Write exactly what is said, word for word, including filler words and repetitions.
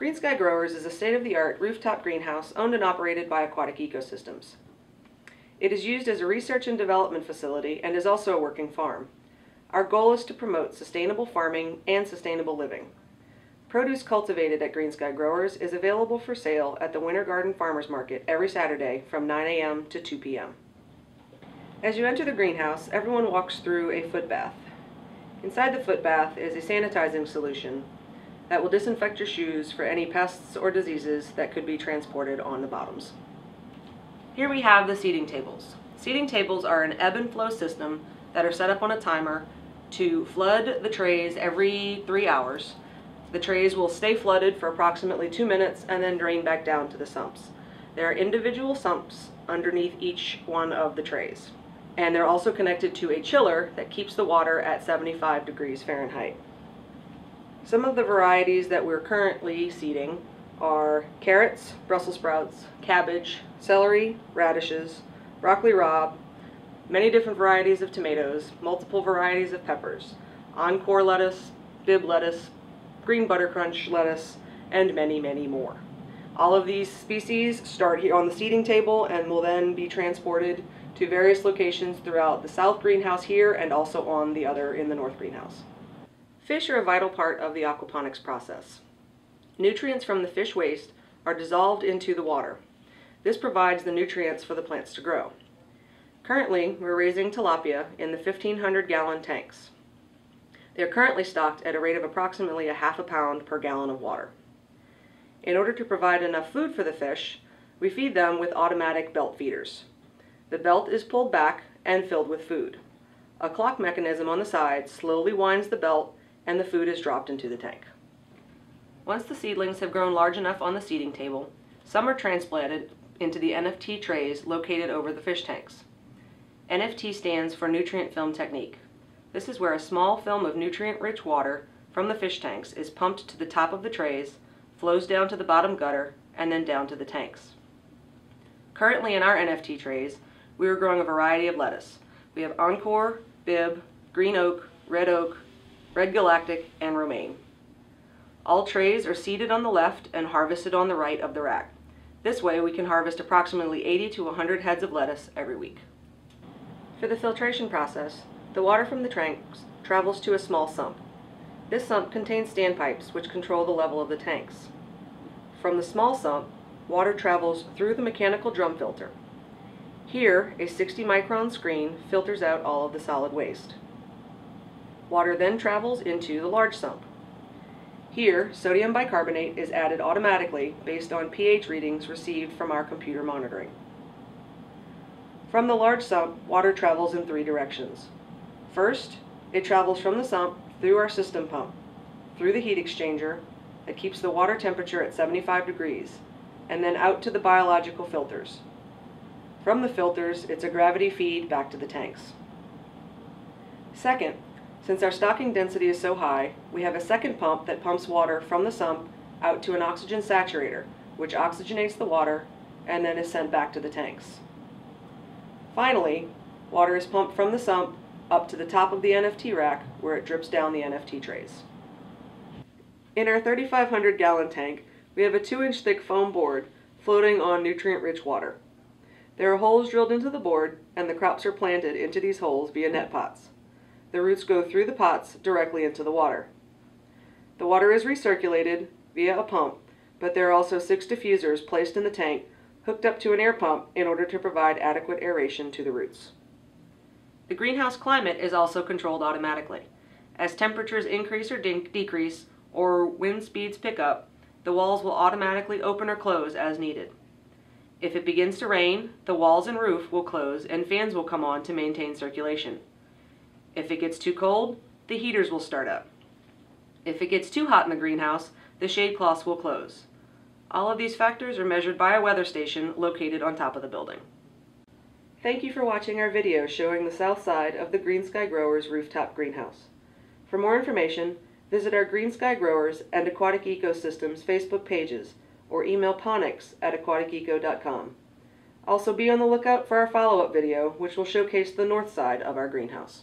Green Sky Growers is a state-of-the-art rooftop greenhouse owned and operated by Aquatic Eco-Systems. It is used as a research and development facility and is also a working farm. Our goal is to promote sustainable farming and sustainable living. Produce cultivated at Green Sky Growers is available for sale at the Winter Garden Farmers Market every Saturday from nine A M to two P M As you enter the greenhouse, everyone walks through a foot bath. Inside the foot bath is a sanitizing solution that will disinfect your shoes for any pests or diseases that could be transported on the bottoms. Here we have the seeding tables. Seeding tables are an ebb and flow system that are set up on a timer to flood the trays every three hours. The trays will stay flooded for approximately two minutes and then drain back down to the sumps. There are individual sumps underneath each one of the trays. And they're also connected to a chiller that keeps the water at seventy-five degrees Fahrenheit. Some of the varieties that we're currently seeding are carrots, Brussels sprouts, cabbage, celery, radishes, broccoli rabe, many different varieties of tomatoes, multiple varieties of peppers, Encore lettuce, bib lettuce, green buttercrunch lettuce, and many, many more. All of these species start here on the seeding table and will then be transported to various locations throughout the south greenhouse here and also on the other in the north greenhouse. Fish are a vital part of the aquaponics process. Nutrients from the fish waste are dissolved into the water. This provides the nutrients for the plants to grow. Currently, we're raising tilapia in the fifteen hundred gallon tanks. They are currently stocked at a rate of approximately a half a pound per gallon of water. In order to provide enough food for the fish, we feed them with automatic belt feeders. The belt is pulled back and filled with food. A clock mechanism on the side slowly winds the belt and the food is dropped into the tank. Once the seedlings have grown large enough on the seeding table, some are transplanted into the N F T trays located over the fish tanks. N F T stands for nutrient film technique. This is where a small film of nutrient-rich water from the fish tanks is pumped to the top of the trays, flows down to the bottom gutter, and then down to the tanks. Currently in our N F T trays, we are growing a variety of lettuce. We have Encore, Bib, Green Oak, Red Oak, Red Galactic, and Romaine. All trays are seeded on the left and harvested on the right of the rack. This way we can harvest approximately eighty to one hundred heads of lettuce every week. For the filtration process, the water from the tanks travels to a small sump. This sump contains standpipes which control the level of the tanks. From the small sump, water travels through the mechanical drum filter. Here, a sixty micron screen filters out all of the solid waste. Water then travels into the large sump. Here, sodium bicarbonate is added automatically based on pH readings received from our computer monitoring. From the large sump, water travels in three directions. First, it travels from the sump through our system pump, through the heat exchanger that keeps the water temperature at seventy-five degrees, and then out to the biological filters. From the filters, it's a gravity feed back to the tanks. Second, since our stocking density is so high, we have a second pump that pumps water from the sump out to an oxygen saturator, which oxygenates the water and then is sent back to the tanks. Finally, water is pumped from the sump up to the top of the N F T rack where it drips down the N F T trays. In our thirty-five hundred gallon tank, we have a two inch thick foam board floating on nutrient-rich water. There are holes drilled into the board and the crops are planted into these holes via net pots. The roots go through the pots directly into the water. The water is recirculated via a pump, but there are also six diffusers placed in the tank hooked up to an air pump in order to provide adequate aeration to the roots. The greenhouse climate is also controlled automatically. As temperatures increase or de- decrease, or wind speeds pick up, the walls will automatically open or close as needed. If it begins to rain, the walls and roof will close and fans will come on to maintain circulation. If it gets too cold, the heaters will start up. If it gets too hot in the greenhouse, the shade cloths will close. All of these factors are measured by a weather station located on top of the building. Thank you for watching our video showing the south side of the Green Sky Growers rooftop greenhouse. For more information, visit our Green Sky Growers and Aquatic Eco-Systems Facebook pages or email ponics at aquaticeco dot com. Also be on the lookout for our follow-up video, which will showcase the north side of our greenhouse.